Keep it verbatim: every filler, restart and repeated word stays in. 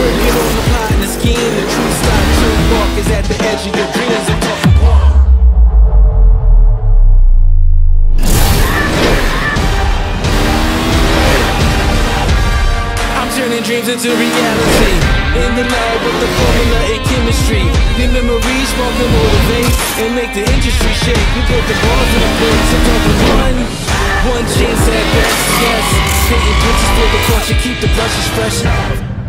We're in on the plot and the scheme. The true stop, true walk is at the edge of your dreams. And tough apart. I'm turning dreams into reality. In the lab with the formula and chemistry. The memories spark and motivate and make the industry shake. We put the balls in the place and talk with one. One chance at best, yes. Hitting pitches for the culture, keep the brushes fresh.